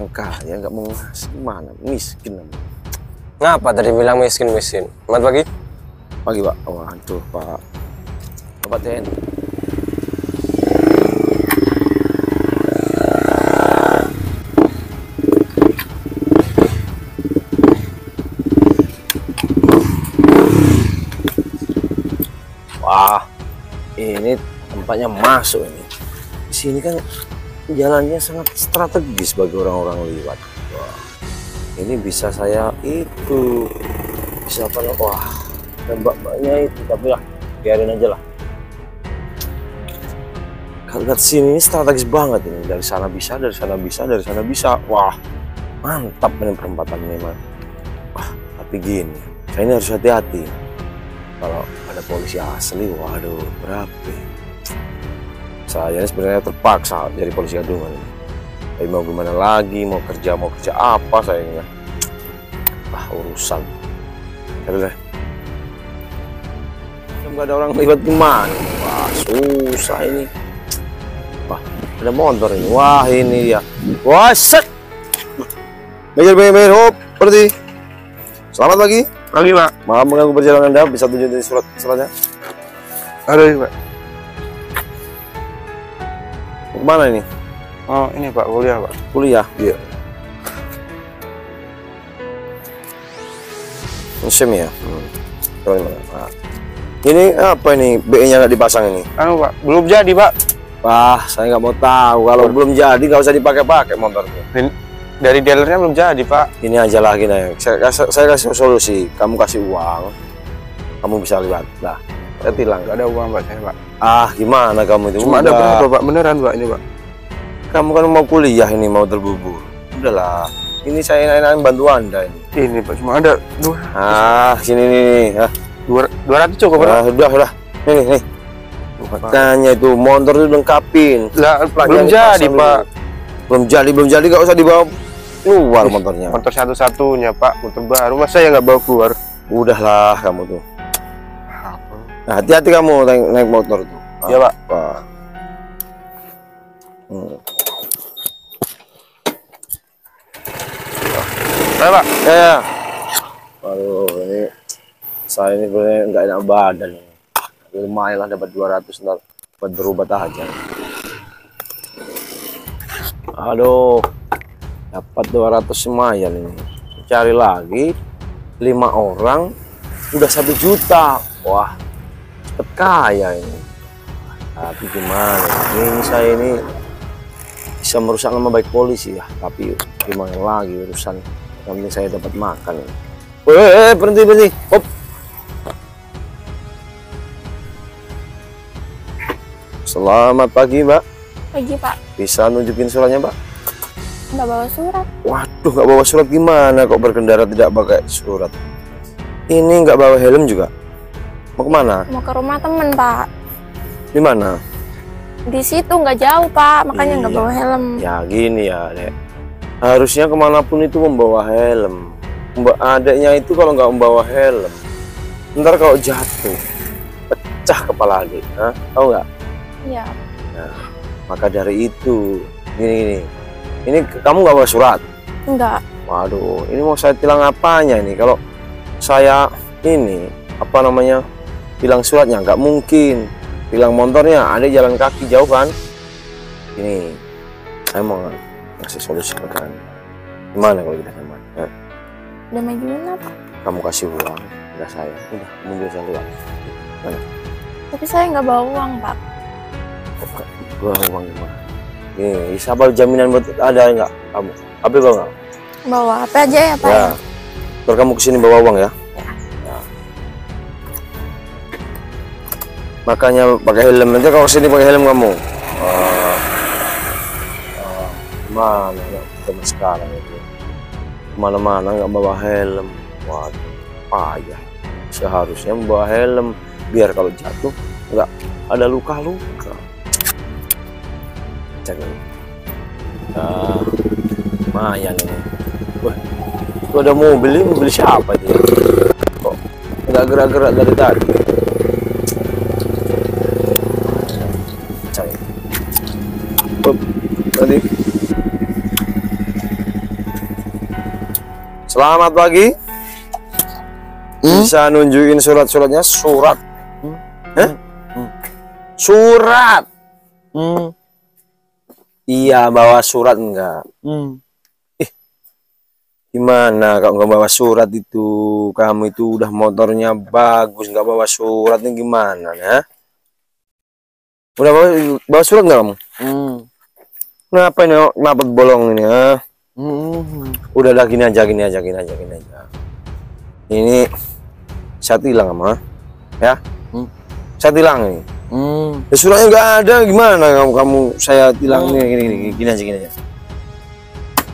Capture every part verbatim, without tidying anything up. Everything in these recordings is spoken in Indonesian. Angkanya nggak mau ngasih, mana miskin. Ngapa tadi bilang miskin-miskin? Selamat pagi. Pagi, Pak. Oh, aduh, Pak. Bapak T N I. Wah, ini tempatnya masuk ini. Di sini kan jalannya sangat strategis bagi orang-orang lewat. Wah, ini bisa saya itu bisa apa? Wah, tembak-tembaknya itu, tapi lah biarin aja lah. Kalau sini ini strategis banget ini, dari sana bisa, dari sana bisa, dari sana bisa. Wah, mantap ini perempatan ini, man. Wah, tapi gini, saya ini harus hati-hati. Kalau ada polisi asli, waduh, berapa? Saya sebenarnya terpaksa jadi polisi gadungan ini. Tapi mau gimana lagi, mau kerja, mau kerja apa sayangnya? Ah, urusan. Yaudah. Nggak ada orang lewat gimana? Wah, susah ini. Wah, ada motor ini. Wah, ini dia. Wah, set. Minggir, minggir, minggir, hop, berhenti. Selamat pagi. Pagi, Pak. Maaf mengganggu perjalanan Anda, bisa tunjukin surat suratnya? Ada ini, Pak. Kemana ini? Oh, ini, Pak, kuliah, Pak. Kuliah? Iya. Musim ya? Hmm. Coba dimana, Pak? Ini apa ini? B E-nya nggak dipasang ini? Anu, Pak. Belum jadi, Pak. Wah, saya nggak mau tahu. Kalau Pak, belum jadi, nggak usah dipakai-pakai motornya. Ini? Dari dealernya belum jadi, Pak. Ini aja lah, gini ya. Saya, saya kasih solusi. Kamu kasih uang, kamu bisa lewat. Nah, saya tilang. Gak ada uang, Pak. Saya, Pak. Ah, gimana kamu itu? Cuma udah. Ada berapa, Pak? Beneran, Pak, ini, Pak. Kamu kan mau kuliah ini, mau terbubur. Udahlah. Ini saya enak-enak bantu Anda ini. Ini, Pak. Cuma ada dua. Ah, sini nih. Ah. Dua, dua ratus cukup, Pak. Ah, udah, udah. Nih, nih. Makanya itu motor itu lengkapin. Lah, belum jadi, Pak. Belum jadi, belum jadi. Gak usah dibawa keluar motornya. Motor satu-satunya, Pak, motor baru, masa ya nggak bawa keluar? Udahlah kamu tuh. Nah, hati-hati kamu naik, naik motor tuh. Iya, Pak. Hmm. Nah, Pak. Ya, ya. Aduh, ini saya ini bener nggak enak badan. Lumayan lah dapat dua ratus ntar buat berobat aja. Aduh. Dapat dua ratus semayan ini. Cari lagi lima orang udah satu juta. Wah, cepet kaya ini. Tapi gimana ini, saya ini bisa merusak nama baik polisi ya. Tapi gimana lagi urusan, yang penting saya dapat makan ini. Weh, berhenti berhenti hop. Selamat pagi, Mbak. Pagi, Pak. Bisa nunjukin suratnya, Pak? Nggak bawa surat. Waduh, nggak bawa surat gimana kok berkendara tidak pakai surat? Ini nggak bawa helm juga. Mau kemana? Mau ke rumah temen, Pak. Di mana? Di situ, nggak jauh, Pak. Makanya nggak bawa helm. Ya gini ya, Dek. Harusnya kemanapun itu membawa helm. Adeknya itu kalau nggak membawa helm, ntar kalau jatuh pecah kepala adik. Hah? Tahu nggak? Iya. Nah, maka dari itu gini gini. Ini kamu nggak bawa surat? Enggak. Waduh, ini mau saya tilang apanya ini? Kalau saya ini apa namanya tilang suratnya nggak mungkin, tilang motornya. Ada jalan kaki jauh kan? Ini saya mau ngasih solusi ke kamu. Gimana kalau kita teman? Eh? Damai gimana, Pak? Kamu kasih uang, enggak saya. Udah, mundur saya keluar. Mana? Tapi saya nggak bawa uang, Pak. Kok bawa uang gimana? Nih, sabar jaminan buat ada enggak kamu? H P bawa nggak? Bawa H P aja ya, Pak. Ya. Ntar kamu kesini bawa uang ya? Ya. Ya. Makanya pakai helm. Nanti kalau kesini pakai helm kamu. Wah. Wah. Mana ya? Teman sekarang itu. Kemana-mana nggak bawa helm. Wah, payah. Seharusnya membawa helm. Biar kalau jatuh nggak ada luka-luka. Nah, lumayan ini. Wah, itu ada mobil ini, mobil siapa itu? Kok nggak gerak-gerak dari tadi? Cari. Tadi. Selamat pagi. Hmm? Bisa nunjukin surat-suratnya? Surat. Hmm? Hah? Hmm. Surat. Hmm. Iya, bawa surat enggak? Hmm. Eh, gimana kalau nggak bawa surat itu? Kamu itu udah motornya bagus, nggak bawa suratnya gimana? Nah? Udah bawa, bawa surat nggak kamu? Hmm. Kenapa ini? Kenapa bolong ini? Ah? Hmm. Udah lah, gini aja, gini aja, gini aja, gini aja. Ini saya tilang sama, ya? Hmm. Saya tilang ini. Hmm. Ya, suratnya nggak ada, gimana kamu? Kamu saya tilang hmm. nih, gini, gini, gini aja, gini aja.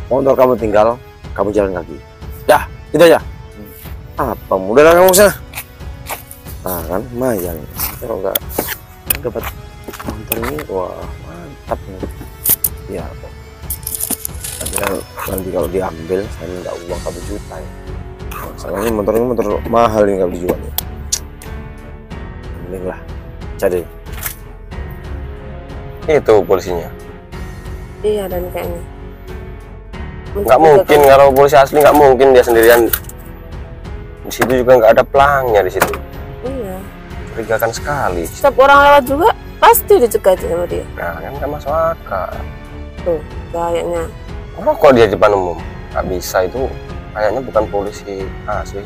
Motor kamu tinggal, kamu jalan kaki. Dah, itu aja. Hmm. Apa mudah lah kamu sana? Nah, kan lumayan. Kalau nggak dapat motor ini, wah mantap ya. Akhirnya nanti kalau diambil, saya minta uang satu juta. Ya. Soalnya motor ini motor mahal ini kalau dijual ya. Mending lah, cari. Itu polisinya. Iya dan kayaknya. Nggak mungkin kalau polisi asli nggak mungkin dia sendirian. Di situ juga nggak ada pelangnya di situ. Iya. Curigakan sekali. Setiap orang lewat juga pasti dicegah sama dia. Nah kan nggak masuk akal. Tuh kayaknya. Orang kok dia di depan umum nggak bisa itu. Kayaknya bukan polisi asli.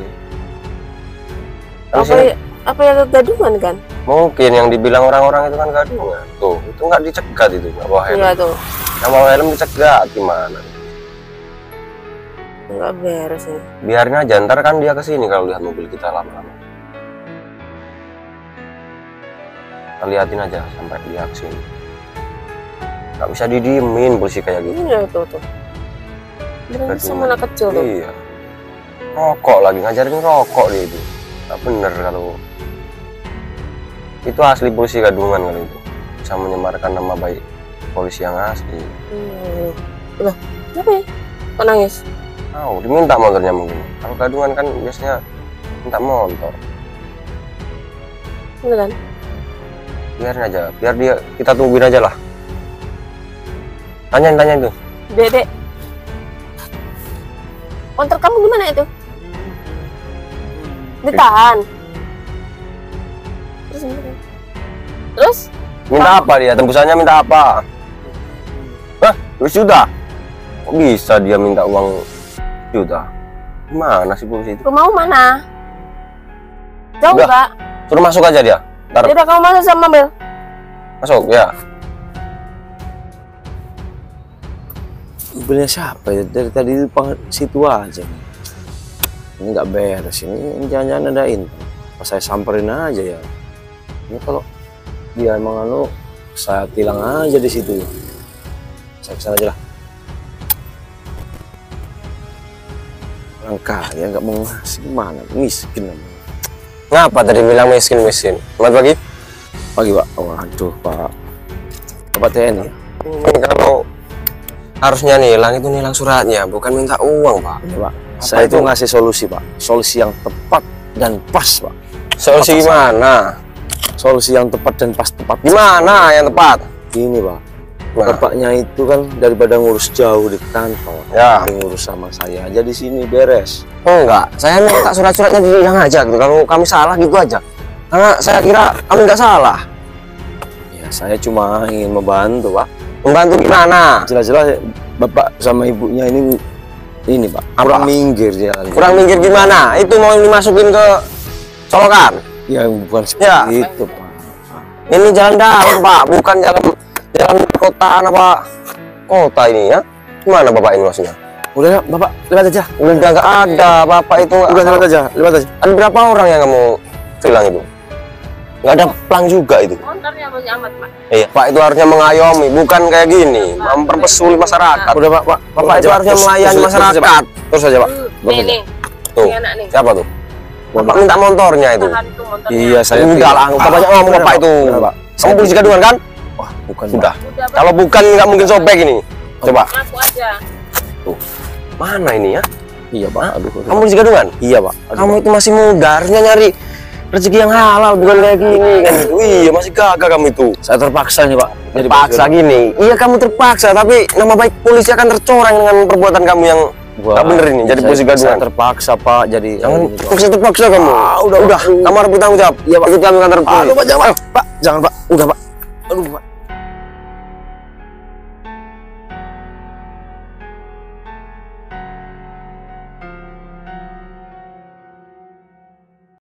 Apa ya, apa yang kegadungan kan? Mungkin yang dibilang orang-orang itu kan gadungan. Tuh, itu nggak dicegat itu, nggak bawa helm. Iya tuh. Nggak bawa helm dicegat gimana? Nggak beres ini. Biarin aja, ntar kan dia kesini kalau lihat mobil kita lama-lama. Kita liatin aja sampai dia kesini. Nggak bisa didiemin polisi kayak gitu. Iya tuh tuh. Sama anak kecil loh. Iya. Rokok lagi ngajarin rokok dia itu. Nggak bener kalau itu asli polisi gadungan kali itu. Bisa menyemarkan nama baik polisi yang asli. Hmm. Loh, kenapa ya? Kok nangis? Oh, diminta motornya mungkin. Kalau gadungan kan biasanya minta motor. Beneran? Biarin aja, biar dia kita tungguin aja lah. Tanyain, tanyain tuh. Dedek. Motor kamu gimana itu? Ditahan. Terus Terus? Minta apa dia? Tembusannya minta apa? Hah? dua juta? Kok bisa dia minta uang juta? Mana sih polisi itu? Rumahmu mana? Jauh nggak? Suruh masuk aja dia. Ntar. Tidak, kamu masuk sama Bel. Masuk, ya. Mobilnya siapa ya? Dari tadi itu situ aja. Ini nggak beres ini, jangan-jangan adain. Pas saya samperin aja ya. Ini kalau dia emang anu, saya tilang aja di situ. Saya kesana aja lah. Langkah ya nggak mau ngasih gimana? Miskin namanya. Ngapa tadi bilang miskin-miskin? Selamat pagi. Pagi Pak. Oh, aduh Pak. Bapak T N I. Ini kalau harusnya nilang itu nilang suratnya, bukan minta uang Pak. Ya, Pak. Saya itu ngasih solusi Pak, solusi yang tepat dan pas Pak. Solusi tepat gimana? Saya. Solusi yang tepat dan pas tepat. Gimana yang tepat? Ini Pak, nah. Bapaknya itu kan daripada ngurus jauh di kantor, ya. Ngurus sama saya aja di sini beres. Oh enggak, saya minta surat-suratnya dibilang aja gitu. Kalau kami salah gitu aja, karena saya kira kami nggak salah. Ya saya cuma ingin membantu Pak. Membantu gimana? Jelas-jelas bapak sama ibunya ini ini pak kurang minggir jalan. Kurang minggir gimana? Itu mau dimasukin ke colokan? Ya bukan seperti ya. Itu pak. Ini jalan dalam pak, bukan jalan jalan kotaan apa kota ini ya? Gimana bapak ini maksudnya? Udah bapak lewat aja. Udah nggak ada bapak itu. Udah lewat aja, lewat aja. Ada berapa orang yang kamu tilang itu? Nggak ada pelang juga itu. Motornya masih amat Pak. Iya Pak, itu harusnya mengayomi, bukan kayak gini memperpesulit masyarakat. Udah Pak, Pak Bapak itu harusnya melayani masyarakat. Terus aja Pak. Nih tuh siapa tuh? Bapak minta motornya itu. Iya saya udah lah, nggak banyak ngomong Bapak itu. Kamu polisi gadungan kan? Wah bukan. Sudah. Kalau bukan nggak mungkin sobek ini. Coba. Tuh mana ini ya? Iya Pak. Kamu polisi gadungan? Iya Pak. Kamu itu masih muda, harusnya nyari rezeki yang halal, bukan kayak gini kan. Iya masih gagal kamu itu. Saya terpaksa nih Pak. Terpaksa gini. Iya kamu terpaksa, tapi nama baik polisi akan tercoreng dengan perbuatan kamu yang Gua tak bener ini, jadi posisi gadungan. Terpaksa Pak, jadi. Jangan, terpaksa terpaksa kamu. Ah, udah, udah. Kamu harus bertanggung jawab. Iya Pak. Ikut kami kantor polisi. Pak, jangan Pak. Jangan Pak. Udah Pak.